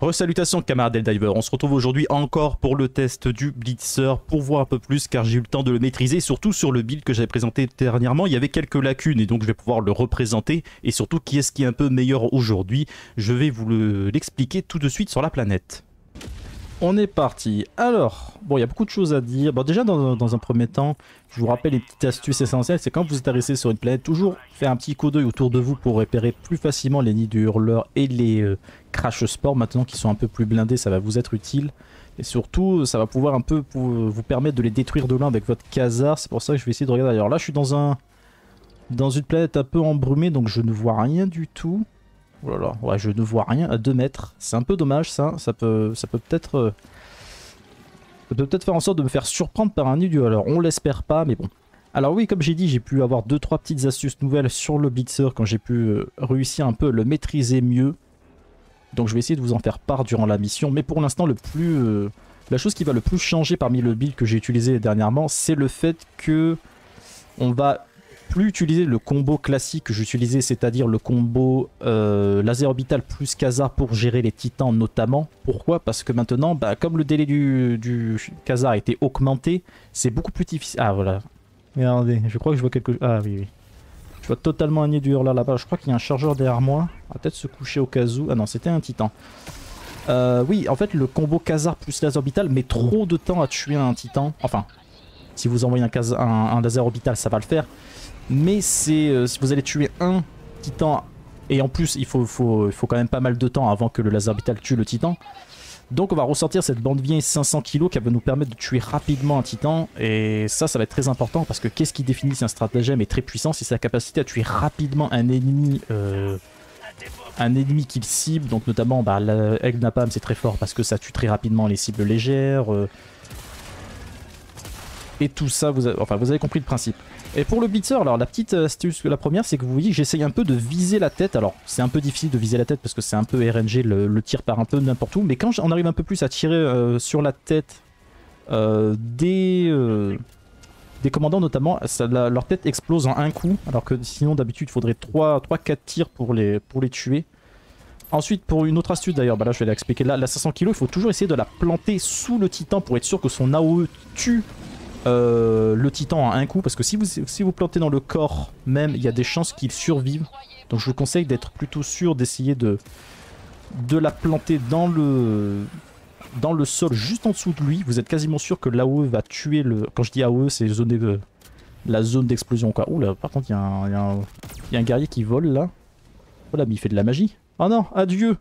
Resalutations camarades Helldiver, on se retrouve aujourd'hui encore pour le test du blitzer pour voir un peu plus car j'ai eu le temps de le maîtriser, surtout sur le build que j'avais présenté dernièrement, il y avait quelques lacunes et donc je vais pouvoir le représenter et surtout qui est-ce qui est un peu meilleur aujourd'hui, je vais vous l'expliquer tout de suite sur la planète. On est parti. Alors, bon, il y a beaucoup de choses à dire. Bon, déjà, dans un premier temps, je vous rappelle les petites astuces essentielles. C'est quand vous êtes arrêté sur une planète, toujours faire un petit coup d'œil autour de vous pour repérer plus facilement les nids de hurleurs et les crash spores. Maintenant qu'ils sont un peu plus blindés, ça va vous être utile. Et surtout, ça va pouvoir un peu vous permettre de les détruire de loin avec votre Khazar. C'est pour ça que je vais essayer de regarder. Alors là, je suis dans une planète un peu embrumée, donc je ne vois rien du tout. Oh là là, ouais, je ne vois rien à 2 mètres. C'est un peu dommage ça, ça peut peut-être faire en sorte de me faire surprendre par un nid du hurleur. On l'espère pas, mais bon. Alors oui, comme j'ai dit, j'ai pu avoir 2-3 petites astuces nouvelles sur le blitzer quand j'ai pu réussir un peu à le maîtriser mieux. Donc je vais essayer de vous en faire part durant la mission. Mais pour l'instant, la chose qui va le plus changer parmi le build que j'ai utilisé dernièrement, c'est le fait que on va plus utiliser le combo classique que j'utilisais, c'est-à-dire le combo laser orbital plus Khazar pour gérer les titans notamment. Pourquoi? Parce que maintenant, bah, comme le délai du Khazar a été augmenté, c'est beaucoup plus difficile. Ah voilà, regardez, je crois que je vois quelque chose. Ah oui, oui. Je vois totalement un nid du hurleur là-bas. Je crois qu'il y a un chargeur derrière moi. On va peut-être se coucher au cas où. Ah non, c'était un titan. Oui, en fait, le combo Khazar plus laser orbital met trop de temps à tuer un titan. Enfin, si vous envoyez un laser orbital, ça va le faire. Mais c'est si vous allez tuer un titan, et en plus il faut quand même pas mal de temps avant que le laser orbital tue le titan. Donc on va ressortir cette bande vieille 500 kg qui va nous permettre de tuer rapidement un titan. Et ça va être très important parce que qu'est-ce qui définit si un stratagème est très puissant? C'est sa capacité à tuer rapidement un ennemi qu'il cible. Donc notamment bah, l'Eagle Napalm c'est très fort parce que ça tue très rapidement les cibles légères. Et tout ça, vous avez compris le principe. Et pour le blitzer, alors la petite astuce, la première, c'est que vous voyez que j'essaye un peu de viser la tête. Alors c'est un peu difficile de viser la tête parce que c'est un peu RNG, le tir part un peu n'importe où. Mais quand on arrive un peu plus à tirer sur la tête des commandants notamment, leur tête explose en un coup. Alors que sinon d'habitude il faudrait 3-4 tirs pour les tuer. Ensuite, pour une autre astuce d'ailleurs, bah là je vais l'expliquer, là la 500 kg, il faut toujours essayer de la planter sous le titan pour être sûr que son AOE tue le titan à un coup, parce que si vous plantez dans le corps même, il y a des chances qu'il survive. Donc je vous conseille d'être plutôt sûr d'essayer de la planter dans le sol juste en dessous de lui. Vous êtes quasiment sûr que l'AOE va tuer le... Quand je dis AOE, c'est la zone d'explosion quoi. Ouh là, par contre, il y a un guerrier qui vole là. Oh là, mais il fait de la magie. Oh non, adieu!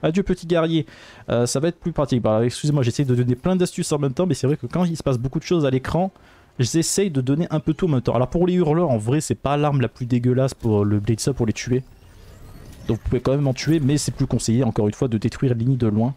Adieu petit guerrier, ça va être plus pratique. Bah, excusez-moi, j'essaie de donner plein d'astuces en même temps, mais c'est vrai que quand il se passe beaucoup de choses à l'écran, j'essaye de donner un peu tout en même temps. Alors pour les hurleurs, en vrai, c'est pas l'arme la plus dégueulasse pour le blitzer pour les tuer. Donc vous pouvez quand même en tuer, mais c'est plus conseillé, encore une fois, de détruire les nids de loin.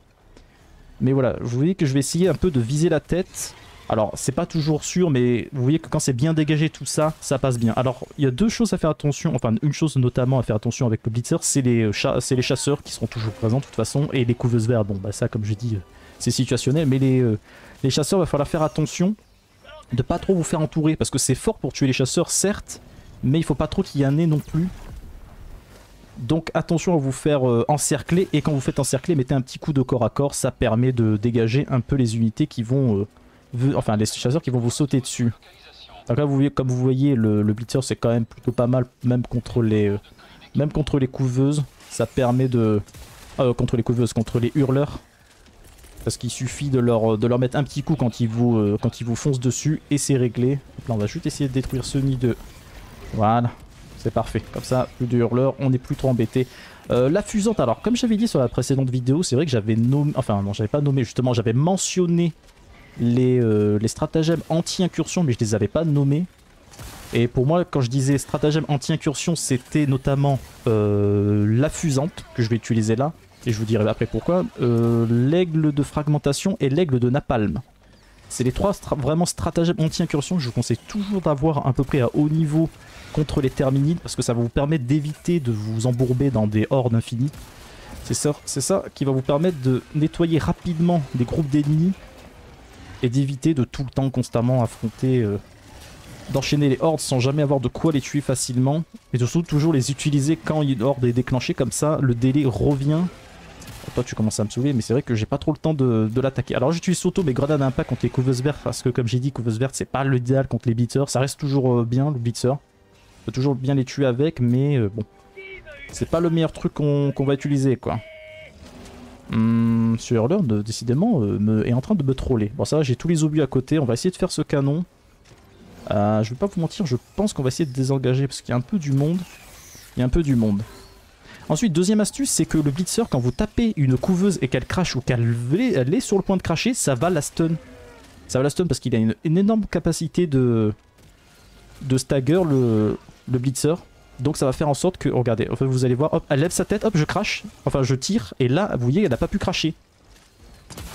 Mais voilà, vous voyez que je vais essayer un peu de viser la tête. Alors c'est pas toujours sûr, mais vous voyez que quand c'est bien dégagé tout ça, ça passe bien. Alors il y a deux choses à faire attention, enfin une chose notamment à faire attention avec le blitzer, c'est les chasseurs qui seront toujours présents de toute façon, et les couveuses vertes. Bon bah ça comme je dis, c'est situationnel, mais les chasseurs, va falloir faire attention de pas trop vous faire entourer, parce que c'est fort pour tuer les chasseurs certes, mais il faut pas trop qu'il y en ait non plus. Donc attention à vous faire encercler, et quand vous faites encercler, mettez un petit coup de corps à corps, ça permet de dégager un peu les unités qui vont... Enfin, les chasseurs qui vont vous sauter dessus. Donc là, comme vous voyez, le blitzer c'est quand même plutôt pas mal, même contre les couveuses. Ça permet de... contre les couveuses, contre les hurleurs. Parce qu'il suffit de leur mettre un petit coup quand ils vous foncent dessus et c'est réglé. Donc là, on va juste essayer de détruire ce nid de... Voilà, c'est parfait. Comme ça, plus de hurleurs, on n'est plus trop embêté. La fusante, alors comme j'avais dit sur la précédente vidéo, c'est vrai que j'avais nommé... Enfin, non, j'avais pas nommé, justement, j'avais mentionné... Les stratagèmes anti-incursion, mais je les avais pas nommés. Et pour moi, quand je disais stratagèmes anti-incursion, c'était notamment la fusante que je vais utiliser là, et je vous dirai après pourquoi, l'aigle de fragmentation et l'aigle de napalm. C'est les trois vraiment stratagèmes anti-incursion que je vous conseille toujours d'avoir à peu près à haut niveau contre les Terminides, parce que ça va vous permettre d'éviter de vous embourber dans des hordes infinies. C'est ça qui va vous permettre de nettoyer rapidement des groupes d'ennemis, et d'éviter de tout le temps constamment affronter, d'enchaîner les hordes sans jamais avoir de quoi les tuer facilement. Et surtout toujours les utiliser quand une horde est déclenchée, comme ça le délai revient Toi tu commences à me saouler, mais c'est vrai que j'ai pas trop le temps de l'attaquer. Alors j'utilise surtout mes grenades à impact contre les couveuses vertes, parce que comme j'ai dit, couveuses vertes c'est pas l'idéal contre les blitzers. Ça reste toujours bien le blitzer, on peut toujours bien les tuer avec, mais bon, c'est pas le meilleur truc qu'on va utiliser quoi. Ce hurler décidément est en train de me troller. Bon ça va, j'ai tous les obus à côté, on va essayer de faire ce canon. Je vais pas vous mentir, je pense qu'on va essayer de désengager parce qu'il y a un peu du monde. Ensuite, deuxième astuce, c'est que le blitzer, quand vous tapez une couveuse et qu'elle crache ou qu'elle est sur le point de cracher, ça va la stun. Ça va la stun parce qu'il a une énorme capacité de stagger le blitzer. Donc ça va faire en sorte que, regardez, enfin, vous allez voir, hop, elle lève sa tête, hop, je crache, enfin je tire, et là, vous voyez, elle n'a pas pu cracher.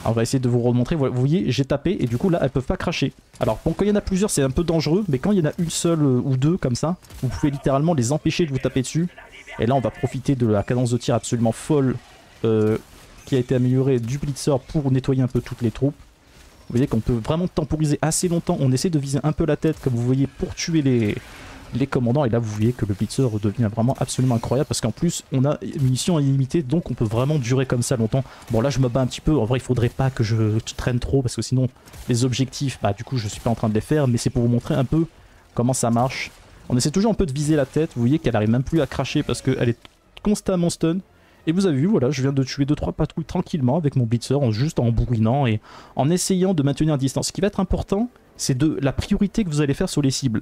Alors, on va essayer de vous remontrer, vous voyez, j'ai tapé, et du coup là, elles peuvent pas cracher. Alors, bon, quand il y en a plusieurs, c'est un peu dangereux, mais quand il y en a une seule ou deux, comme ça, vous pouvez littéralement les empêcher de vous taper dessus. Et là on va profiter de la cadence de tir absolument folle qui a été améliorée du blitzer pour nettoyer un peu toutes les troupes. Vous voyez qu'on peut vraiment temporiser assez longtemps, on essaie de viser un peu la tête comme vous voyez pour tuer les commandants. Et là vous voyez que le blitzer redevient vraiment absolument incroyable parce qu'en plus on a munitions illimitées, donc on peut vraiment durer comme ça longtemps. Bon là je me bats un petit peu, en vrai il faudrait pas que je traîne trop parce que sinon les objectifs, bah du coup je suis pas en train de les faire, mais c'est pour vous montrer un peu comment ça marche. On essaie toujours un peu de viser la tête, vous voyez qu'elle n'arrive même plus à cracher parce qu'elle est constamment stun. Et vous avez vu, voilà, je viens de tuer 2-3 patrouilles tranquillement avec mon blitzer, juste en bourrinant et en essayant de maintenir à distance. Ce qui va être important, c'est de la priorité que vous allez faire sur les cibles.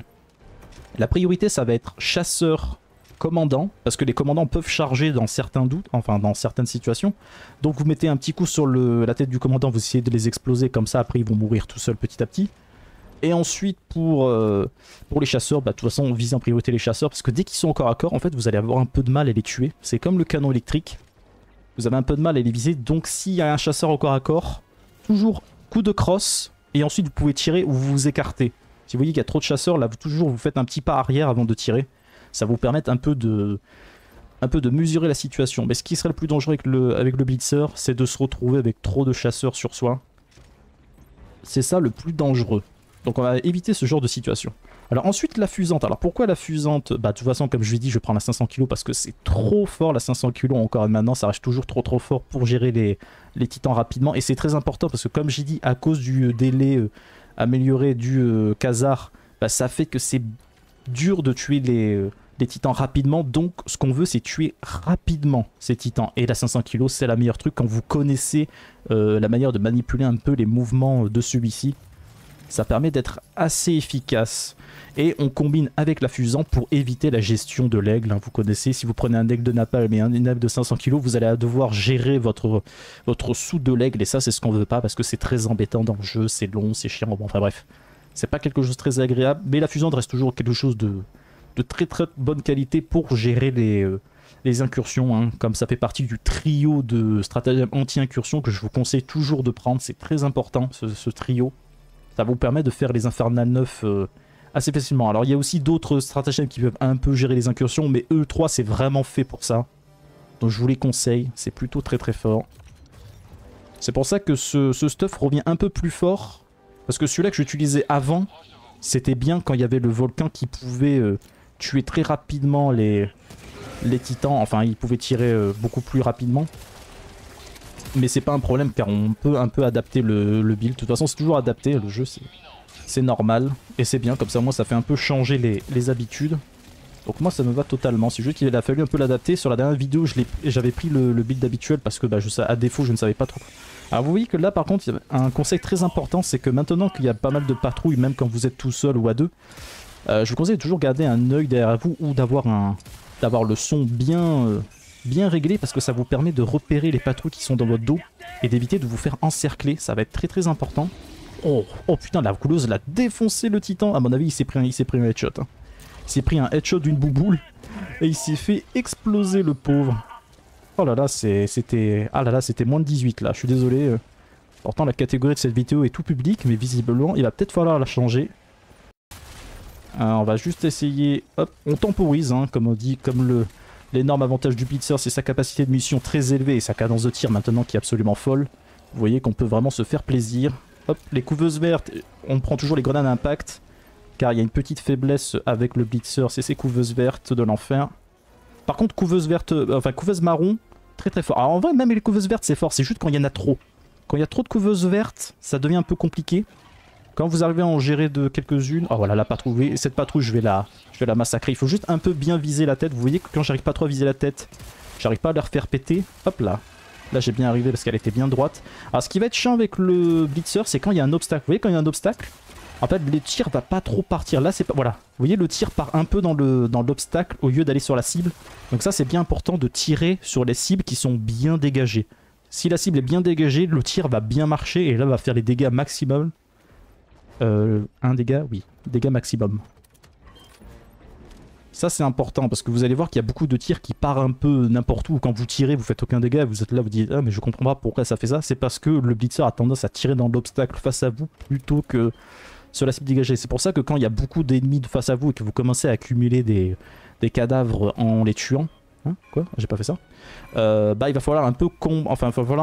La priorité, ça va être chasseur, commandant, parce que les commandants peuvent charger dans certains doutes, enfin dans certaines situations. Donc vous mettez un petit coup sur la tête du commandant, vous essayez de les exploser, comme ça après ils vont mourir tout seuls petit à petit. Et ensuite pour les chasseurs, bah, de toute façon on vise en priorité les chasseurs parce que dès qu'ils sont au corps à corps, en fait vous allez avoir un peu de mal à les tuer. C'est comme le canon électrique, vous avez un peu de mal à les viser. Donc s'il y a un chasseur au corps à corps, toujours coup de crosse et ensuite vous pouvez tirer ou vous vous écartez. Si vous voyez qu'il y a trop de chasseurs, là vous toujours vous faites un petit pas arrière avant de tirer. Ça vous permet un peu de mesurer la situation. Mais ce qui serait le plus dangereux avec le blitzer, c'est de se retrouver avec trop de chasseurs sur soi. C'est ça le plus dangereux. Donc on va éviter ce genre de situation. Alors ensuite la fusante. Alors pourquoi la fusante? Bah de toute façon comme je vous ai dit, je prends la 500 kg parce que c'est trop fort la 500 kg encore maintenant. Ça reste toujours trop fort pour gérer les titans rapidement. Et c'est très important parce que comme j'ai dit, à cause du délai amélioré du Khazar, bah, ça fait que c'est dur de tuer les titans rapidement. Donc ce qu'on veut c'est tuer rapidement ces titans. Et la 500 kg c'est la meilleure truc quand vous connaissez la manière de manipuler un peu les mouvements de celui-ci. Ça permet d'être assez efficace. Et on combine avec la fusante pour éviter la gestion de l'aigle. Hein. Vous connaissez, si vous prenez un aigle de Napalm et une aigle de 500 kg, vous allez devoir gérer votre sous de l'aigle. Et ça, c'est ce qu'on veut pas parce que c'est très embêtant dans le jeu. C'est long, c'est chiant. Bon, enfin bref, c'est pas quelque chose de très agréable. Mais la fusante reste toujours quelque chose de très bonne qualité pour gérer les incursions. Hein. Comme ça fait partie du trio de stratagèmes anti-incursion que je vous conseille toujours de prendre. C'est très important ce trio. Ça vous permet de faire les Infernal 9 assez facilement. Alors il y a aussi d'autres stratagèmes qui peuvent un peu gérer les incursions, mais E3 c'est vraiment fait pour ça. Donc je vous les conseille, c'est plutôt très fort. C'est pour ça que ce stuff revient un peu plus fort. Parce que celui-là que j'utilisais avant, c'était bien quand il y avait le volcan qui pouvait tuer très rapidement les titans. Enfin il pouvait tirer beaucoup plus rapidement. Mais c'est pas un problème car on peut un peu adapter le build. De toute façon c'est toujours adapté le jeu, c'est normal. Et c'est bien comme ça, moi ça fait un peu changer les habitudes. Donc moi ça me va totalement. C'est juste qu'il a fallu un peu l'adapter. Sur la dernière vidéo j'avais pris le build habituel parce que bah, à défaut je ne savais pas trop. Alors vous voyez que là par contre un conseil très important, c'est que maintenant qu'il y a pas mal de patrouilles, même quand vous êtes tout seul ou à deux, je vous conseille de toujours garder un œil derrière vous ou d'avoir le son bien réglé parce que ça vous permet de repérer les patrouilles qui sont dans votre dos et d'éviter de vous faire encercler. Ça va être très important. Oh putain, la couleuse l'a défoncé le titan. À mon avis il s'est pris un headshot. Hein. Il s'est pris un headshot d'une bouboule et il s'est fait exploser le pauvre. Oh là là, c'était moins de 18 là, je suis désolé. Pourtant la catégorie de cette vidéo est tout public, mais visiblement il va peut-être falloir la changer. Alors, on va juste essayer, hop, on temporise hein, comme on dit, comme le... L'énorme avantage du blitzer, c'est sa capacité de munition très élevée et sa cadence de tir maintenant qui est absolument folle. Vous voyez qu'on peut vraiment se faire plaisir. Hop, les couveuses vertes, on prend toujours les grenades à impact. Car il y a une petite faiblesse avec le blitzer, c'est ces couveuses vertes de l'enfer. Par contre, couveuses marron, Très très fort. Alors en vrai, même les couveuses vertes, c'est fort. C'est juste quand il y en a trop. Quand il y a trop de couveuses vertes, ça devient un peu compliqué. Quand vous arrivez à en gérer de quelques-unes... Oh voilà, la patrouille. Cette patrouille, je vais la massacrer. Il faut juste un peu bien viser la tête. Vous voyez que quand j'arrive pas trop à viser la tête, j'arrive pas à leur faire péter. Hop là. Là, j'ai bien arrivé parce qu'elle était bien droite. Alors ce qui va être chiant avec le blitzer, c'est quand il y a un obstacle. Vous voyez, quand il y a un obstacle, en fait, le tir va pas trop partir. Là, c'est pas... Voilà. Vous voyez, le tir part un peu dans l'obstacle au lieu d'aller sur la cible. Donc ça, c'est bien important de tirer sur les cibles qui sont bien dégagées. Si la cible est bien dégagée, le tir va bien marcher et là, va faire les dégâts maximum. Un dégât, oui. Dégâts maximum. Ça, c'est important parce que vous allez voir qu'il y a beaucoup de tirs qui partent un peu n'importe où. Quand vous tirez, vous faites aucun dégât. Vous êtes là, vous dites « Ah, mais je comprends pas pourquoi ça fait ça ». C'est parce que le blitzer a tendance à tirer dans l'obstacle face à vous plutôt que sur la cible dégagée. C'est pour ça que quand il y a beaucoup d'ennemis de face à vous et que vous commencez à accumuler des cadavres en les tuant, hein, quoi, j'ai pas fait ça, bah il va falloir un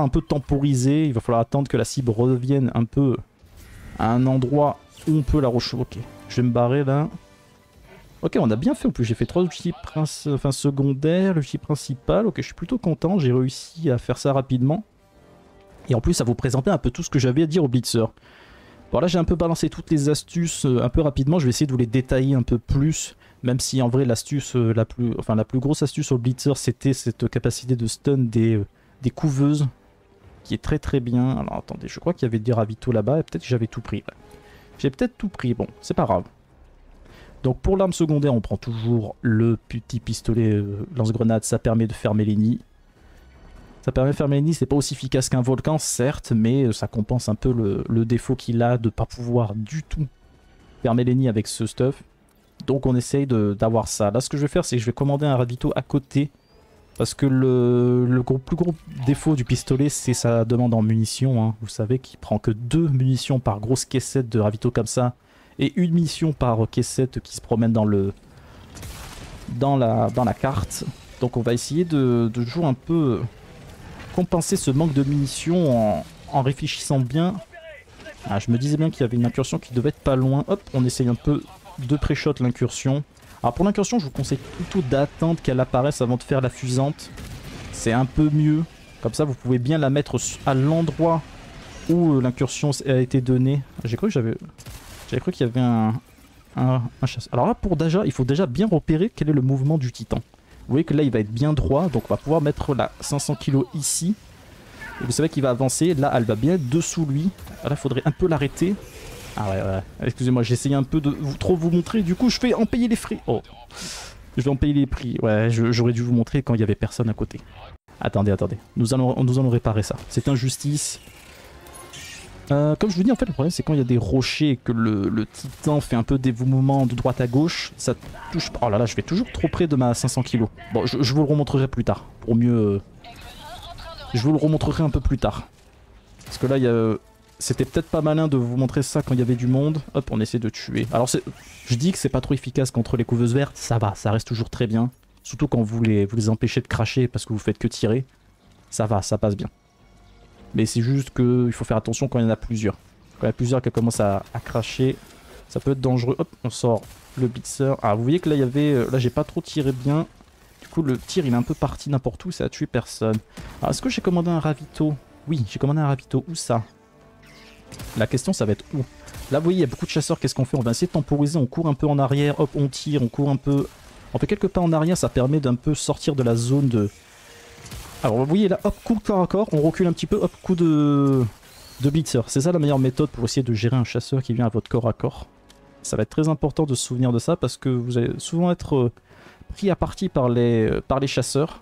peu temporiser, il va falloir attendre que la cible revienne un peu à un endroit où on peut la rechoquer. Je vais me barrer là. Ok, on a bien fait en plus, j'ai fait 3 outils secondaires, l'outil principal, ok, je suis plutôt content, j'ai réussi à faire ça rapidement. Et en plus à vous présenter un peu tout ce que j'avais à dire au blitzer. Bon là j'ai un peu balancé toutes les astuces un peu rapidement, je vais essayer de vous les détailler un peu plus, même si en vrai l'astuce, la plus grosse astuce au blitzer c'était cette capacité de stun des couveuses, qui est très très bien. Alors attendez, je crois qu'il y avait des ravitaux là-bas et peut-être que j'avais tout pris. Ouais. J'ai peut-être tout pris, bon c'est pas grave. Donc pour l'arme secondaire on prend toujours le petit pistolet lance-grenade, ça permet de fermer les nids. Ça permet de fermer les nids, c'est pas aussi efficace qu'un volcan, certes, mais ça compense un peu le défaut qu'il a de pas pouvoir du tout fermer les nids avec ce stuff. Donc on essaye d'avoir ça. Là, ce que je vais faire, c'est que je vais commander un ravito à côté. Parce que le plus gros défaut du pistolet, c'est sa demande en munitions. Hein. Vous savez qu'il prend que 2 munitions par grosse caissette de ravito comme ça. Et 1 munition par caissette qui se promène dans la carte. Donc on va essayer de jouer un peu... compenser ce manque de munitions en réfléchissant bien. Ah, je me disais bien qu'il y avait une incursion qui devait être pas loin. Hop, on essaye un peu de pré-shot l'incursion. Alors pour l'incursion, je vous conseille plutôt d'attendre qu'elle apparaisse avant de faire la fusante. C'est un peu mieux. Comme ça, vous pouvez bien la mettre à l'endroit où l'incursion a été donnée. J'ai cru que j'avais cru qu'il y avait un chasse. Alors là, pour déjà, il faut déjà bien repérer quel est le mouvement du titan. Vous voyez que là il va être bien droit, donc on va pouvoir mettre la 500 kg ici. Et vous savez qu'il va avancer, là elle va bien être dessous lui. Là il faudrait un peu l'arrêter. Ah ouais. Excusez-moi, j'ai essayé un peu de trop vous montrer, du coup je vais en payer les frais. Oh, je vais en payer les prix. Ouais, j'aurais dû vous montrer quand il n'y avait personne à côté. Attendez, attendez, nous allons réparer ça. C'est injustice. Comme je vous dis, en fait, le problème c'est quand il y a des rochers et que le titan fait un peu des mouvements de droite à gauche, ça touche pas. Oh là là, je vais toujours trop près de ma 500 kg. Bon, je vous le remontrerai plus tard. Pour mieux. Je vous le remontrerai un peu plus tard. Parce que là, c'était peut-être pas malin de vous montrer ça quand il y avait du monde. Hop, on essaie de tuer. Alors, je dis que c'est pas trop efficace contre les couveuses vertes. Ça va, ça reste toujours très bien. Surtout quand vous les empêchez de cracher parce que vous faites que tirer. Ça va, ça passe bien. Mais c'est juste qu'il faut faire attention quand il y en a plusieurs. Quand il y en a plusieurs qui commencent à cracher, ça peut être dangereux. Hop, on sort le blitzer. Ah, vous voyez que là, il y avait... Là, j'ai pas trop tiré bien. Du coup, le tir, il est un peu parti n'importe où. Ça a tué personne. Alors, est-ce que j'ai commandé un ravito? Oui, j'ai commandé un ravito. Où ça? La question, ça va être où? Là, vous voyez, il y a beaucoup de chasseurs. Qu'est-ce qu'on fait? On va essayer de temporiser. On court un peu en arrière. Hop, on tire. On court un peu. On fait quelques pas en arrière. Ça permet d'un peu sortir de la zone de... Alors vous voyez là, hop, coup de corps à corps, on recule un petit peu, hop, coup de blitzer. C'est ça la meilleure méthode pour essayer de gérer un chasseur qui vient à votre corps à corps. Ça va être très important de se souvenir de ça parce que vous allez souvent être pris à partie par les chasseurs.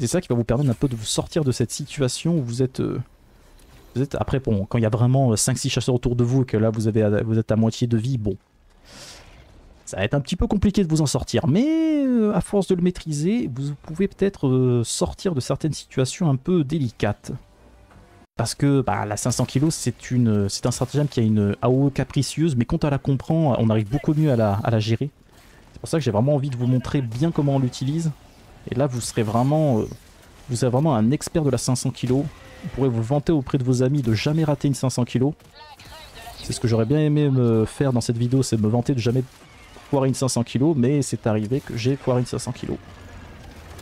C'est ça qui va vous permettre un peu de vous sortir de cette situation où vous êtes après, bon, quand il y a vraiment 5-6 chasseurs autour de vous et que là vous êtes à moitié de vie, bon... Ça va être un petit peu compliqué de vous en sortir, mais à force de le maîtriser, vous pouvez peut-être sortir de certaines situations un peu délicates. Parce que bah, la 500 kg, c'est un stratagème qui a une AOE capricieuse, mais quand on la comprend, on arrive beaucoup mieux à la gérer. C'est pour ça que j'ai vraiment envie de vous montrer bien comment on l'utilise. Et là, vous serez vraiment un expert de la 500 kg. Vous pourrez vous vanter auprès de vos amis de jamais rater une 500 kg. C'est ce que j'aurais bien aimé me faire dans cette vidéo, c'est me vanter de jamais... foirer une 500 kg, mais c'est arrivé que j'ai foiré une 500 kg.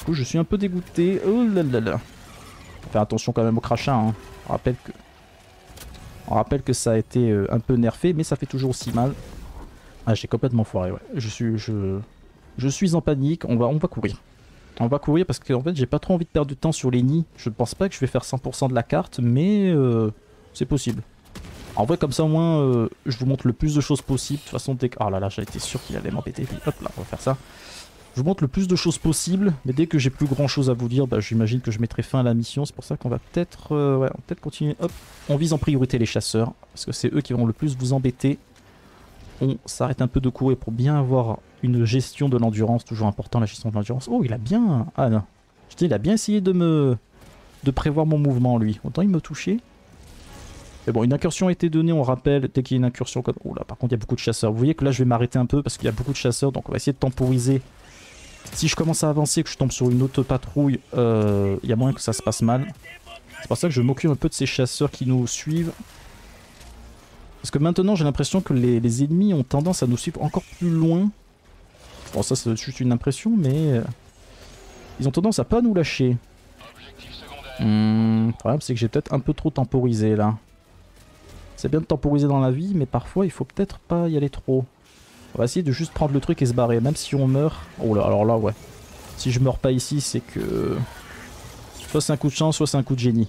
Du coup, je suis un peu dégoûté. Oh là là là. Faut faire attention quand même au crachin. Hein. On rappelle que ça a été un peu nerfé, mais ça fait toujours aussi mal. Ah, j'ai complètement foiré, ouais. Je suis en panique. On va courir. On va courir parce que en fait, j'ai pas trop envie de perdre du temps sur les nids. Je pense pas que je vais faire 100% de la carte, mais c'est possible. En vrai, comme ça, au moins, je vous montre le plus de choses possible. De toute façon, dès que... Oh là là, j'étais sûr qu'il allait m'embêter. Hop là, on va faire ça. Je vous montre le plus de choses possible, mais dès que j'ai plus grand chose à vous dire, bah, j'imagine que je mettrai fin à la mission. C'est pour ça qu'on va peut-être ouais, peut-être continuer. Hop, on vise en priorité les chasseurs, parce que c'est eux qui vont le plus vous embêter. On s'arrête un peu de courir pour bien avoir une gestion de l'endurance, toujours important la gestion de l'endurance. Oh, il a bien... Ah non, je dis, il a bien essayé de me... de prévoir mon mouvement, lui. Autant il me touchait. Mais bon, une incursion a été donnée, on rappelle, dès qu'il y a une incursion comme... Oh là, par contre, il y a beaucoup de chasseurs. Vous voyez que là, je vais m'arrêter un peu parce qu'il y a beaucoup de chasseurs, donc on va essayer de temporiser. Si je commence à avancer et que je tombe sur une autre patrouille, il y a moyen que ça se passe mal. C'est pour ça que je m'occupe un peu de ces chasseurs qui nous suivent. Parce que maintenant, j'ai l'impression que les ennemis ont tendance à nous suivre encore plus loin. Bon, ça, c'est juste une impression, mais... ils ont tendance à pas nous lâcher. Le problème, c'est que j'ai peut-être un peu trop temporisé, là. C'est bien de temporiser dans la vie, mais parfois, il faut peut-être pas y aller trop. On va essayer de juste prendre le truc et se barrer, même si on meurt. Oh là, alors là, ouais. Si je meurs pas ici, c'est que... soit c'est un coup de chance, soit c'est un coup de génie.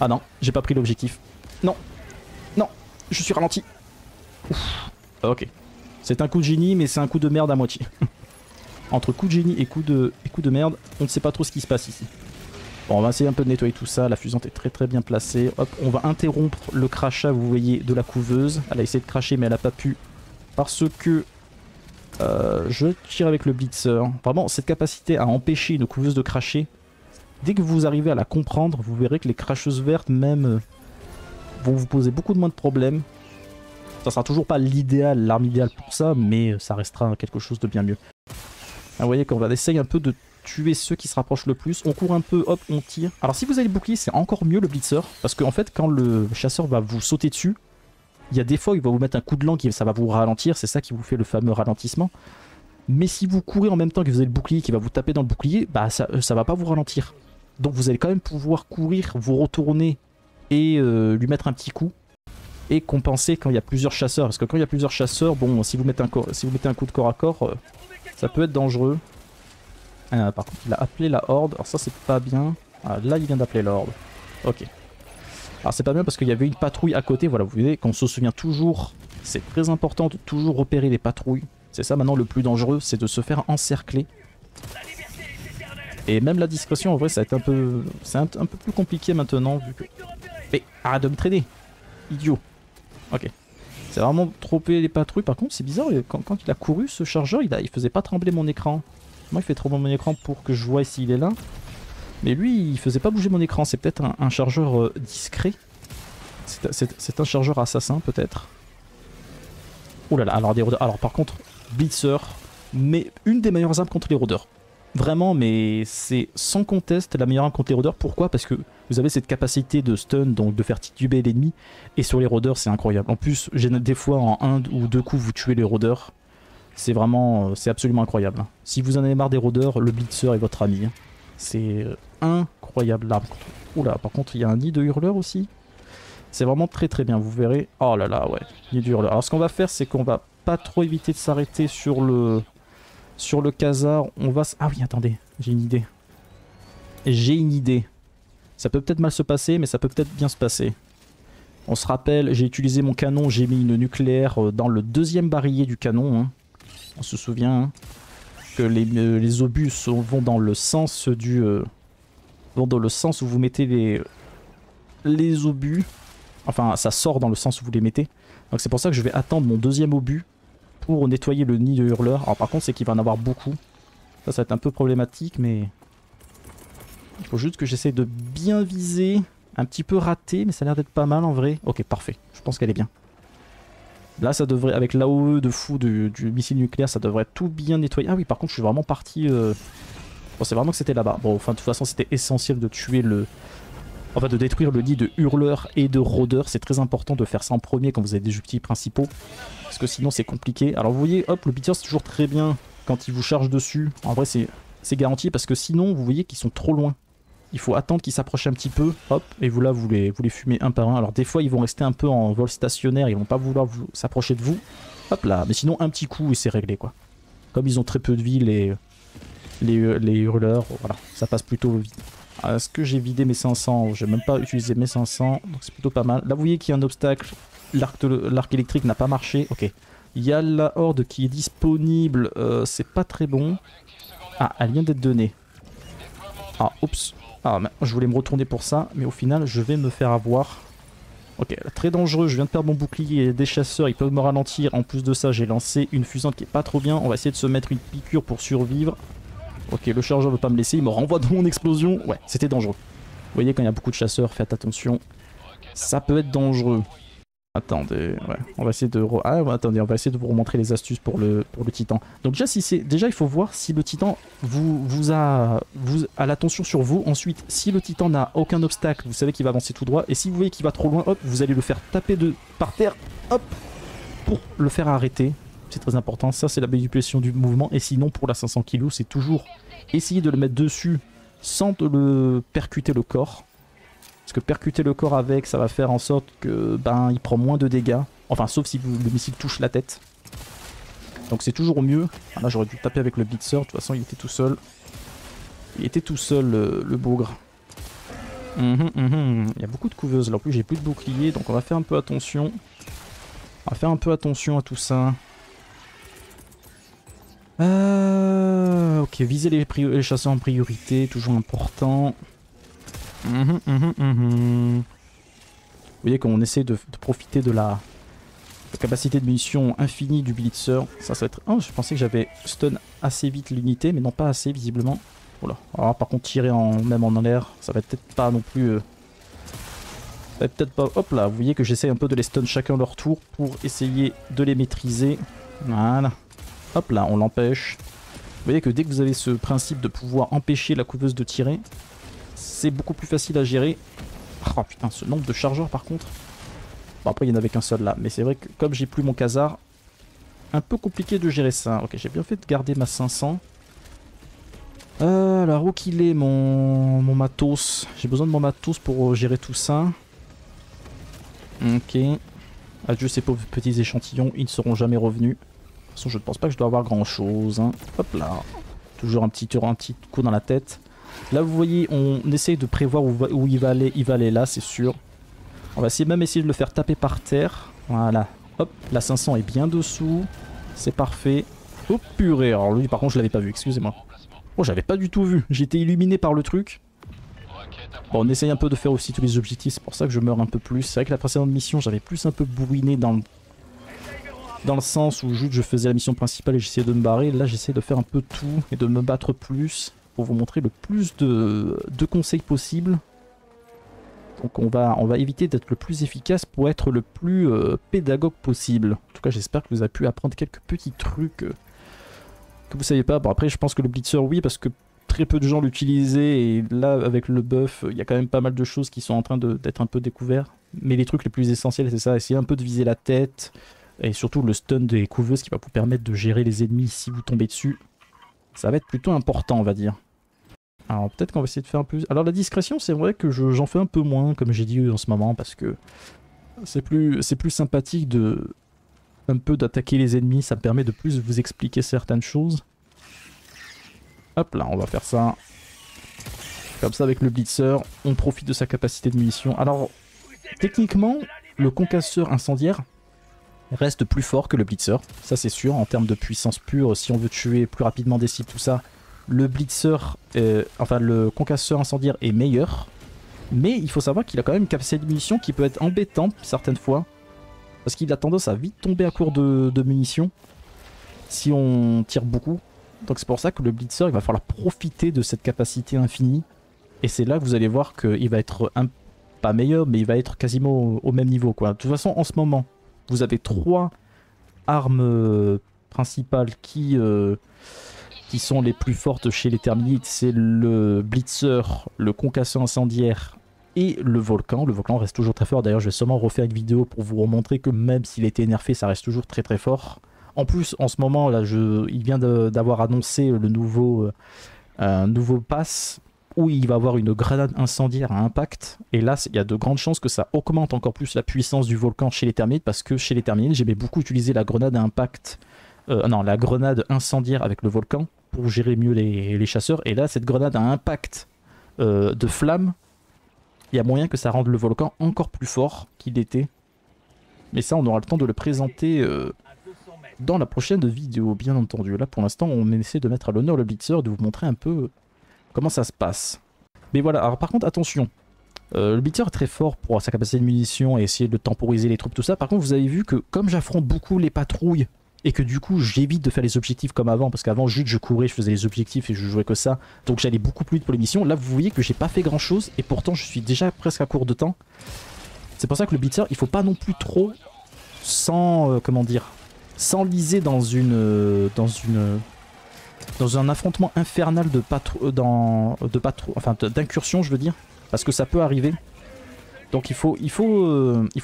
Ah non, j'ai pas pris l'objectif. Non. Non, je suis ralenti. Ouf. Ok. C'est un coup de génie, mais c'est un coup de merde à moitié. Entre coup de génie et coup de merde, on ne sait pas trop ce qui se passe ici. Bon, on va essayer un peu de nettoyer tout ça. La fusante est très bien placée. Hop, on va interrompre le crachat, vous voyez, de la couveuse. Elle a essayé de cracher, mais elle n'a pas pu. Parce que je tire avec le blitzer. Vraiment, cette capacité à empêcher une couveuse de cracher, dès que vous arrivez à la comprendre, vous verrez que les cracheuses vertes, même, vont vous poser beaucoup de moins de problèmes. Ça sera toujours pas l'idéal, l'arme idéale pour ça, mais ça restera quelque chose de bien mieux. Vous voyez qu'on va essayer un peu de tuer ceux qui se rapprochent le plus. On court un peu, hop, on tire. Alors si vous avez le bouclier, c'est encore mieux le blitzer, parce qu'en fait, quand le chasseur va vous sauter dessus, il y a des fois, il va vous mettre un coup de langue et ça va vous ralentir. C'est ça qui vous fait le fameux ralentissement. Mais si vous courez en même temps que vous avez le bouclier qui va vous taper dans le bouclier, bah ça va pas vous ralentir. Donc vous allez quand même pouvoir courir, vous retourner et lui mettre un petit coup. Et compenser quand il y a plusieurs chasseurs. Parce que quand il y a plusieurs chasseurs, bon, si vous mettez un coup de corps à corps, ça peut être dangereux. Ah, par contre, il a appelé la horde. Alors ça, c'est pas bien. Ah, là, il vient d'appeler la horde. Ok. Alors c'est pas bien parce qu'il y avait une patrouille à côté, voilà, vous voyez qu'on se souvient toujours, c'est très important de toujours repérer les patrouilles. C'est ça maintenant le plus dangereux, c'est de se faire encercler. Et même la discrétion en vrai ça va être un peu, c'est un peu plus compliqué maintenant vu que... Mais arrête de me traîner, idiot. Ok, c'est vraiment tromper les patrouilles, par contre c'est bizarre, quand il a couru ce chargeur il faisait pas trembler mon écran. Moi il fait trembler mon écran pour que je vois s'il est là. Mais lui, il faisait pas bouger mon écran. C'est peut-être un chargeur discret. C'est un chargeur assassin, peut-être. Oh là là, alors des rôdeurs. Alors par contre, blitzer, mais une des meilleures armes contre les rôdeurs. Vraiment, mais c'est sans conteste la meilleure arme contre les rôdeurs. Pourquoi? Parce que vous avez cette capacité de stun, donc de faire tituber l'ennemi. Et sur les rôdeurs, c'est incroyable. En plus, des fois, en un ou deux coups, vous tuez les rôdeurs. C'est vraiment, c'est absolument incroyable. Si vous en avez marre des rôdeurs, le blitzer est votre ami. C'est incroyable l'arme. Oula, par contre il y a un nid de hurleur aussi. C'est vraiment très bien, vous verrez. Oh là là, ouais, nid de hurleur. Alors ce qu'on va faire, c'est qu'on va pas trop éviter de s'arrêter sur le Khazar. On va... Ah oui, attendez, j'ai une idée. Ça peut peut-être mal se passer, mais ça peut peut-être bien se passer. On se rappelle, j'ai utilisé mon canon, j'ai mis une nucléaire dans le deuxième barillet du canon. Hein. On se souvient, hein. Que les obus vont dans le sens du vont dans le sens où vous mettez les obus, enfin ça sort dans le sens où vous les mettez, donc c'est pour ça que je vais attendre mon deuxième obus pour nettoyer le nid de hurleur. Alors par contre c'est qu'il va en avoir beaucoup, ça va être un peu problématique, mais il faut juste que j'essaie de bien viser, un petit peu raté, mais ça a l'air d'être pas mal en vrai. Ok, parfait, je pense qu'elle est bien. Là, ça devrait, avec l'AOE de fou du missile nucléaire, ça devrait tout bien nettoyer. Ah oui, par contre, je suis vraiment parti... Je pensais vraiment que c'était là-bas. Bon, enfin, de toute façon, c'était essentiel de tuer le... Enfin, de détruire le nid de hurleurs et de rôdeurs. C'est très important de faire ça en premier quand vous avez des objectifs principaux. Parce que sinon, c'est compliqué. Alors, vous voyez, hop, le blitzer, c'est toujours très bien quand il vous charge dessus. En vrai, c'est c'est garanti, parce que sinon vous voyez qu'ils sont trop loin. Il faut attendre qu'ils s'approchent un petit peu, hop, et vous là vous les fumez un par un. Alors des fois ils vont rester un peu en vol stationnaire, ils vont pas vouloir s'approcher de vous, hop là, mais sinon un petit coup et c'est réglé quoi. Comme ils ont très peu de vie les hurleurs, voilà, ça passe plutôt vite. Est-ce que j'ai vidé mes 500? J'ai même pas utilisé mes 500, donc c'est plutôt pas mal. Là vous voyez qu'il y a un obstacle, l'arc électrique n'a pas marché, ok. Il y a la horde qui est disponible, c'est pas très bon. Ah, elle vient d'être donnée. Ah, oups. Ah, je voulais me retourner pour ça, mais au final, je vais me faire avoir. Ok, très dangereux, je viens de perdre mon bouclier, des chasseurs, ils peuvent me ralentir. En plus de ça, j'ai lancé une fusante qui est pas trop bien. On va essayer de se mettre une piqûre pour survivre. Ok, le chargeur veut pas me laisser, il me renvoie dans mon explosion. Ouais, c'était dangereux. Vous voyez, quand il y a beaucoup de chasseurs, faites attention. Ça peut être dangereux. Attendez, ouais, on va essayer de attendez, on va essayer de vous remontrer les astuces pour le titan. Donc déjà si c'est il faut voir si le titan vous a l'attention sur vous. Ensuite, si le titan n'a aucun obstacle, vous savez qu'il va avancer tout droit, et si vous voyez qu'il va trop loin, hop, vous allez le faire taper par terre, hop, pour le faire arrêter. C'est très important, ça c'est la manipulation du mouvement. Et sinon pour la 500 kg, c'est toujours essayer de le mettre dessus sans le percuter le corps. Parce que percuter le corps avec, ça va faire en sorte que il prend moins de dégâts. Enfin, sauf si le missile touche la tête. Donc c'est toujours au mieux. Ah, là, j'aurais dû taper avec le blitzer. De toute façon, il était tout seul. Il était tout seul, le bougre. Il y a beaucoup de couveuses. Là, en plus, j'ai plus de bouclier. Donc on va faire un peu attention. On va faire un peu attention à tout ça. Ok, viser les chasseurs en priorité. Toujours important. Vous voyez qu'on essaie de profiter de la capacité de munition infinie du blitzer. Ça va être... Oh, je pensais que j'avais stun assez vite l'unité, mais non pas assez visiblement. Voilà. Alors par contre tirer même en l'air, ça va peut-être pas non plus... Ça va peut-être pas... Hop là, vous voyez que j'essaie un peu de les stun chacun leur tour pour essayer de les maîtriser. Voilà. Hop là, on l'empêche. Vous voyez que dès que vous avez ce principe de pouvoir empêcher la couveuse de tirer... C'est beaucoup plus facile à gérer. Oh putain, ce nombre de chargeurs par contre. Bon, après il n'y en avait qu'un seul là. Mais c'est vrai que comme j'ai plus mon Khazar, un peu compliqué de gérer ça. Ok, j'ai bien fait de garder ma 500. Alors où qu'il est mon matos? J'ai besoin de mon matos pour gérer tout ça. Ok. Adieu ces pauvres petits échantillons, ils ne seront jamais revenus. De toute façon, je ne pense pas que je dois avoir grand chose. Hein. Hop là. Toujours un petit coup dans la tête. Là vous voyez, on essaye de prévoir où il va aller là, c'est sûr. On va essayer de le faire taper par terre. Voilà, hop, la 500 est bien dessous. C'est parfait. Oh purée, alors lui par contre je l'avais pas vu, excusez-moi. Oh, j'avais pas du tout vu, j'étais illuminé par le truc. Bon, on essaye un peu de faire aussi tous les objectifs, c'est pour ça que je meurs un peu plus. C'est vrai que la précédente mission j'avais plus un peu bourriné dans le sens où juste je faisais la mission principale et j'essayais de me barrer. Là j'essaie de faire un peu tout et de me battre plus. Pour vous montrer le plus de conseils possible. Donc on va éviter d'être le plus efficace pour être le plus pédagogue possible. En tout cas j'espère que vous avez pu apprendre quelques petits trucs que vous savez pas. Bon après je pense que le blitzer oui, parce que très peu de gens l'utilisaient, et là avec le buff il y a quand même pas mal de choses qui sont en train d'être un peu découvertes. Mais les trucs les plus essentiels c'est ça, essayer un peu de viser la tête et surtout le stun des couveuses qui va vous permettre de gérer les ennemis si vous tombez dessus. Ça va être plutôt important on va dire. Alors peut-être qu'on va essayer de faire un peu... Alors la discrétion, c'est vrai que j'en fais un peu moins, comme j'ai dit en ce moment, parce que c'est plus sympathique de un peu d'attaquer les ennemis, ça me permet de plus vous expliquer certaines choses. Hop là, on va faire ça. Comme ça avec le blitzer, on profite de sa capacité de munition. Alors, techniquement, le concasseur incendiaire reste plus fort que le blitzer, ça c'est sûr, en termes de puissance pure, si on veut tuer plus rapidement des cibles, tout ça... Le blitzer, enfin le concasseur incendiaire est meilleur, mais il faut savoir qu'il a quand même une capacité de munition qui peut être embêtante certaines fois, parce qu'il a tendance à vite tomber à court de munitions si on tire beaucoup. Donc c'est pour ça que le blitzer, il va falloir profiter de cette capacité infinie, et c'est là que vous allez voir qu'il va être pas meilleur, mais il va être quasiment au même niveau quoi. De toute façon en ce moment, vous avez trois armes principales qui sont les plus fortes chez les Terminides, c'est le blitzer, le concasseur incendiaire et le volcan. Le volcan reste toujours très fort, d'ailleurs je vais sûrement refaire une vidéo pour vous remontrer que même s'il était nerfé, ça reste toujours très très fort. En plus en ce moment, là, il vient d'avoir annoncé le nouveau un nouveau pass où il va avoir une grenade incendiaire à impact. Et là, il y a de grandes chances que ça augmente encore plus la puissance du volcan chez les Terminides, parce que chez les Terminides, j'aimais beaucoup utiliser la grenade à impact, la grenade incendiaire avec le volcan pour gérer mieux les chasseurs. Et là, cette grenade à impact de flamme, il y a moyen que ça rende le volcan encore plus fort qu'il était. Mais ça, on aura le temps de le présenter dans la prochaine vidéo, bien entendu. Là, pour l'instant, on essaie de mettre à l'honneur le blitzer, de vous montrer un peu comment ça se passe. Mais voilà, alors par contre, attention. Le blitzer est très fort pour sa capacité de munitions et essayer de temporiser les troupes, tout ça. Par contre, vous avez vu que comme j'affronte beaucoup les patrouilles et que du coup, j'évite de faire les objectifs comme avant, parce qu'avant, juste, je courais, je faisais les objectifs et je jouais que ça. Donc, j'allais beaucoup plus vite pour les missions. Là, vous voyez que j'ai pas fait grand-chose et pourtant, je suis déjà presque à court de temps. C'est pour ça que le blitzer, il faut pas non plus trop s'enliser dans un affrontement infernal d'incursion, je veux dire, parce que ça peut arriver. Donc il faut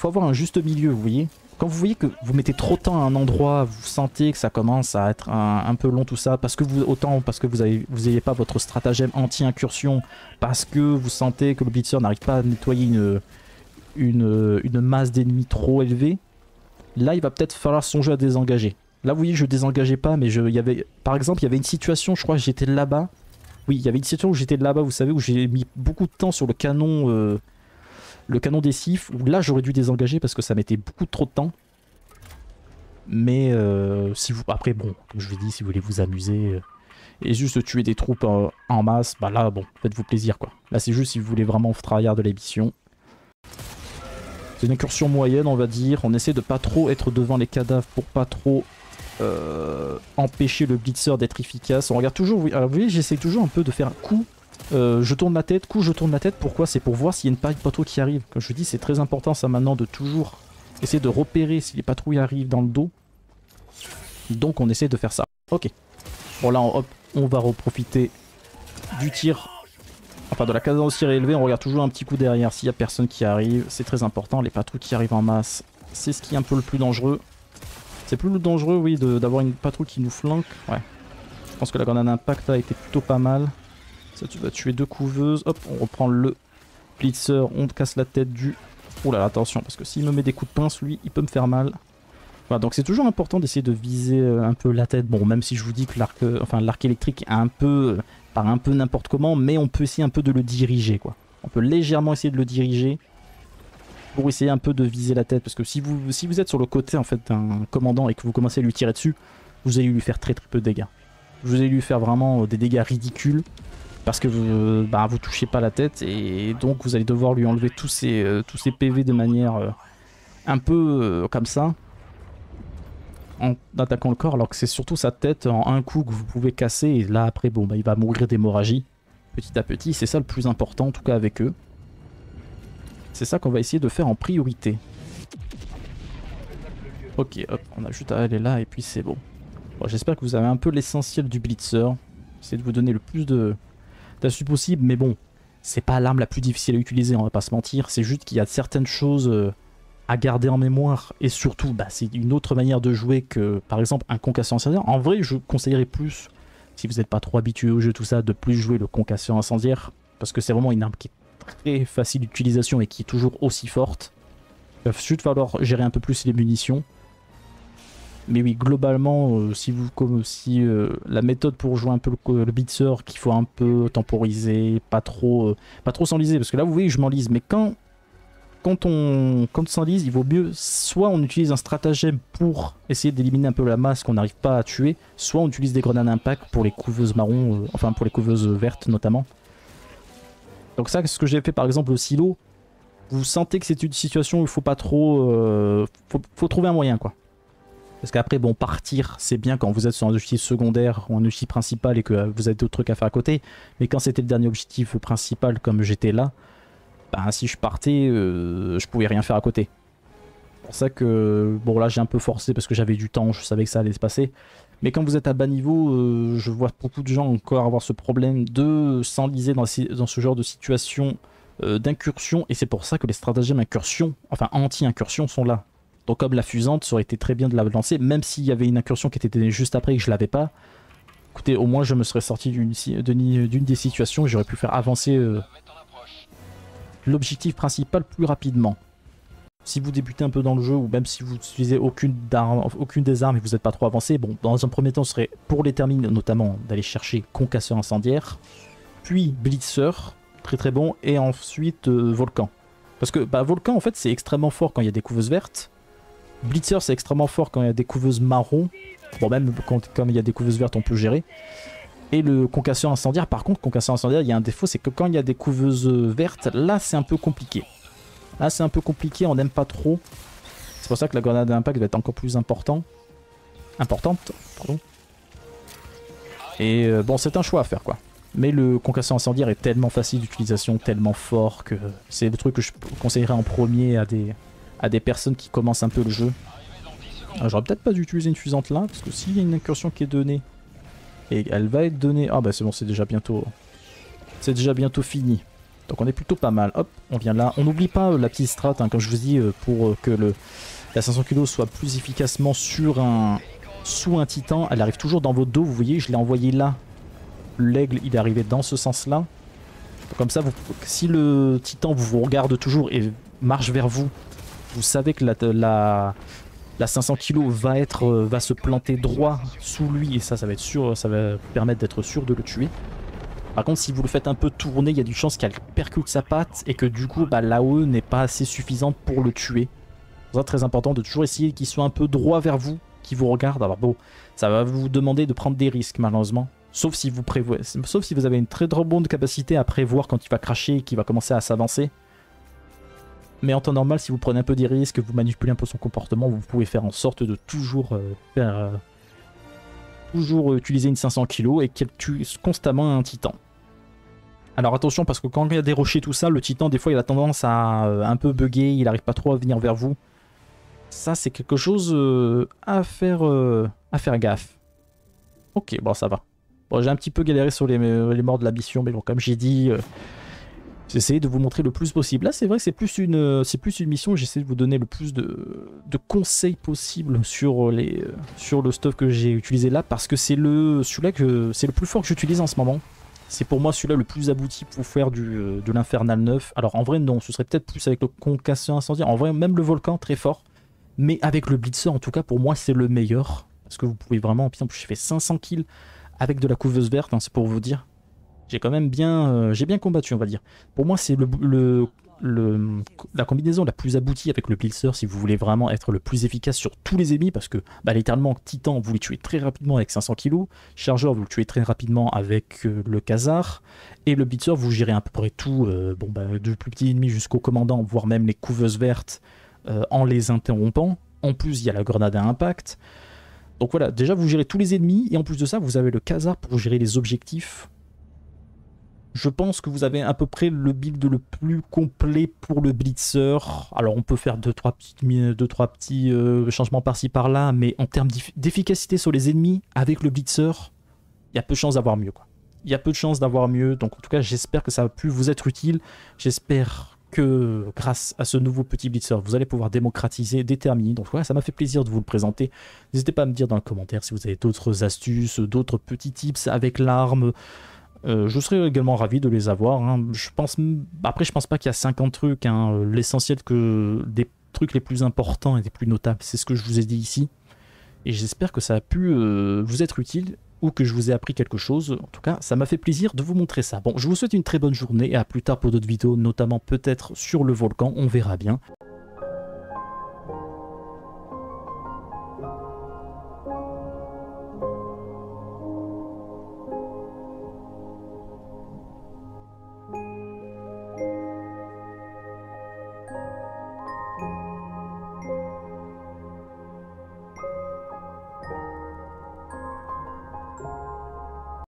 avoir un juste milieu, vous voyez. Quand vous voyez que vous mettez trop de temps à un endroit, vous sentez que ça commence à être un peu long tout ça, parce que vous n'avez pas votre stratagème anti-incursion, parce que vous sentez que le blitzer n'arrive pas à nettoyer une masse d'ennemis trop élevée, là il va peut-être falloir songer à désengager. Là vous voyez, je désengageais pas, mais par exemple il y avait une situation, je crois que j'étais là-bas. Oui, il y avait une situation où j'étais là-bas, vous savez, où j'ai mis beaucoup de temps sur le canon des sifs, où là j'aurais dû désengager parce que ça mettait beaucoup trop de temps. Mais si vous, après bon, comme je vous dis, si vous voulez vous amuser et juste tuer des troupes en masse, bah là bon, faites-vous plaisir quoi. Là c'est juste si vous voulez vraiment tryhard de la mission. C'est une incursion moyenne, on va dire. On essaie de pas trop être devant les cadavres pour pas trop empêcher le blitzer d'être efficace. On regarde toujours. Alors vous voyez, j'essaie toujours un peu de faire un coup. Je tourne la tête, coup, je tourne la tête. Pourquoi? C'est pour voir s'il y a une patrouille qui arrive. Comme je vous dis, c'est très important ça maintenant de toujours essayer de repérer si les patrouilles arrivent dans le dos. Donc on essaie de faire ça. Ok. Bon là, hop, on va reprofiter du tir. Enfin, de la cadence aussi élevée, on regarde toujours un petit coup derrière s'il n'y a personne qui arrive. C'est très important, les patrouilles qui arrivent en masse, c'est ce qui est un peu le plus dangereux. C'est plus dangereux, oui, d'avoir une patrouille qui nous flanque. Ouais, je pense que la grenade d'impact a été plutôt pas mal. Ça, tu vas tuer deux couveuses. Hop, on reprend le blitzer, on casse la tête du... Ouh là là, attention, parce que s'il me met des coups de pince, lui, il peut me faire mal. Voilà, donc c'est toujours important d'essayer de viser un peu la tête. Bon, même si je vous dis que l'arc électrique est un peu... par un peu n'importe comment, mais on peut essayer un peu de le diriger quoi. On peut légèrement essayer de le diriger pour essayer un peu de viser la tête, parce que si vous êtes sur le côté en fait d'un commandant et que vous commencez à lui tirer dessus, vous allez lui faire très très peu de dégâts. Vous allez lui faire vraiment des dégâts ridicules parce que vous touchez pas la tête, et donc vous allez devoir lui enlever tous ses PV de manière un peu comme ça, en attaquant le corps, alors que c'est surtout sa tête en un coup que vous pouvez casser, et là après bon bah il va mourir d'hémorragie petit à petit. C'est ça le plus important en tout cas avec eux, c'est ça qu'on va essayer de faire en priorité. Ok, hop, on a juste à aller là et puis c'est bon. Bon, j'espère que vous avez un peu l'essentiel du blitzer, c'est de vous donner le plus d'astuces possible, mais bon, c'est pas l'arme la plus difficile à utiliser, on va pas se mentir, c'est juste qu'il y a certaines choses à garder en mémoire, et surtout c'est une autre manière de jouer que par exemple un concasseur incendiaire. En vrai, je conseillerais plus, si vous n'êtes pas trop habitué au jeu tout ça, de plus jouer le concasseur incendiaire, parce que c'est vraiment une arme qui est très facile d'utilisation et qui est toujours aussi forte. Il va juste falloir gérer un peu plus les munitions, mais oui, globalement la méthode pour jouer un peu le blitzer, qu'il faut un peu temporiser, pas trop s'enliser, parce que là vous voyez je m'enlise, mais quand on s'enlise, il vaut mieux soit on utilise un stratagème pour essayer d'éliminer un peu la masse qu'on n'arrive pas à tuer, soit on utilise des grenades d'impact pour les couveuses marron, enfin pour les couveuses vertes notamment. Donc ça, ce que j'ai fait par exemple au silo, vous sentez que c'est une situation où il faut pas trop... faut trouver un moyen quoi. Parce qu'après bon, partir c'est bien quand vous êtes sur un objectif secondaire ou un objectif principal et que vous avez d'autres trucs à faire à côté, mais quand c'était le dernier objectif principal comme j'étais là, si je partais, je pouvais rien faire à côté. C'est pour ça que, bon là j'ai un peu forcé parce que j'avais du temps, je savais que ça allait se passer. Mais quand vous êtes à bas niveau, je vois beaucoup de gens encore avoir ce problème de s'enliser dans ce genre de situation d'incursion. Et c'est pour ça que les stratagèmes anti-incursion sont là. Donc comme la fusante, ça aurait été très bien de la lancer, même s'il y avait une incursion qui était juste après et que je l'avais pas. Écoutez, au moins je me serais sorti d'une des situations et j'aurais pu faire avancer l'objectif principal plus rapidement. Si vous débutez un peu dans le jeu ou même si vous n'utilisez aucune des armes et que vous n'êtes pas trop avancé, bon, dans un premier temps, ce serait pour les termines notamment d'aller chercher concasseur incendiaire, puis blitzer, très très bon, et ensuite volcan. Parce que bah, volcan en fait c'est extrêmement fort quand il y a des couveuses vertes, blitzer c'est extrêmement fort quand il y a des couveuses marron, bon même quand, comme il y a des couveuses vertes on peut gérer, et le concasseur incendiaire par contre, concasseur incendiaire il y a un défaut c'est que quand il y a des couveuses vertes là c'est un peu compliqué. Là c'est un peu compliqué, on n'aime pas trop. C'est pour ça que la grenade d'impact va être encore plus importante. Pardon. Et bon c'est un choix à faire quoi. Mais le concasseur incendiaire est tellement facile d'utilisation, tellement fort que c'est le truc que je conseillerais en premier à des personnes qui commencent un peu le jeu. J'aurais peut-être pas dû utiliser une fusante là, parce que s'il y a une incursion qui est donnée, et elle va être donnée... Ah bah c'est bon, c'est déjà bientôt... C'est déjà bientôt fini. Donc on est plutôt pas mal. Hop, on vient là. On n'oublie pas la petite strat, hein, comme je vous dis, pour que la 500 kg soit plus efficacement sur un... sous un titan. Elle arrive toujours dans vos dos, vous voyez, je l'ai envoyé là. L'aigle il est arrivé dans ce sens là. Comme ça, vous, si le titan vous regarde toujours et marche vers vous, vous savez que la 500 kg va se planter droit sous lui et ça va être sûr, ça va permettre d'être sûr de le tuer. Par contre, si vous le faites un peu tourner, il y a du chance qu'elle percute sa patte et que du coup, bah, l'AOE n'est pas assez suffisante pour le tuer. C'est très important de toujours essayer qu'il soit un peu droit vers vous, qu'il vous regarde. Alors bon, ça va vous demander de prendre des risques malheureusement. Sauf si vous avez une très bonne capacité à prévoir quand il va cracher et qu'il va commencer à s'avancer. Mais en temps normal, si vous prenez un peu des risques, vous manipulez un peu son comportement, vous pouvez faire en sorte de toujours utiliser une 500 kg et qu'elle tue constamment un titan. Alors attention, parce que quand il y a des rochers tout ça, le titan des fois il a tendance à un peu bugger, il n'arrive pas trop à venir vers vous. Ça c'est quelque chose à faire gaffe. Ok, bon ça va. Bon, j'ai un petit peu galéré sur les morts de la mission, mais bon, comme j'ai dit, j'ai essayé de vous montrer le plus possible. Là, c'est vrai que c'est plus une mission, j'essaie de vous donner le plus de conseils possibles sur le stuff que j'ai utilisé là, parce que c'est celui-là le plus fort que j'utilise en ce moment. C'est pour moi celui-là le plus abouti pour faire de l'Infernal 9. Alors en vrai, non, ce serait peut-être plus avec le concasseur incendiaire. En vrai, même le volcan, très fort. Mais avec le blitzer, en tout cas, pour moi, c'est le meilleur. Parce que vous pouvez vraiment... Putain, j'ai fait 500 kills. Avec de la couveuse verte, hein, c'est pour vous dire. J'ai quand même bien, bien combattu, on va dire. Pour moi, c'est la combinaison la plus aboutie avec le blitzer si vous voulez vraiment être le plus efficace sur tous les ennemis. Parce que, bah, littéralement, Titan, vous les tuez très rapidement avec 500 kg. Chargeur, vous le tuez très rapidement avec le Khazar. Et le blitzer, vous gérez à peu près tout, bon, bah, du plus petit ennemi jusqu'au commandant, voire même les couveuses vertes en les interrompant. En plus, il y a la grenade à impact. Donc voilà, déjà vous gérez tous les ennemis, et en plus de ça, vous avez le Khazar pour gérer les objectifs. Je pense que vous avez à peu près le build le plus complet pour le blitzer. Alors on peut faire 2-3 petits changements par-ci par-là, mais en termes d'efficacité sur les ennemis, avec le blitzer, il y a peu de chances d'avoir mieux, quoi. Il y a peu de chances d'avoir mieux, donc en tout cas j'espère que ça a pu vous être utile. J'espère... que grâce à ce nouveau petit blitzer, vous allez pouvoir démocratiser, déterminer. Donc voilà, ça m'a fait plaisir de vous le présenter. N'hésitez pas à me dire dans le commentaire si vous avez d'autres astuces, d'autres petits tips avec l'arme. Je serais également ravi de les avoir. Hein. Je pense, après, je pense pas qu'il y a 50 trucs. Hein. L'essentiel que des trucs les plus importants et les plus notables, c'est ce que je vous ai dit ici. Et j'espère que ça a pu vous être utile ou que je vous ai appris quelque chose. En tout cas, ça m'a fait plaisir de vous montrer ça. Bon, je vous souhaite une très bonne journée et à plus tard pour d'autres vidéos, notamment peut-être sur le volcan, on verra bien.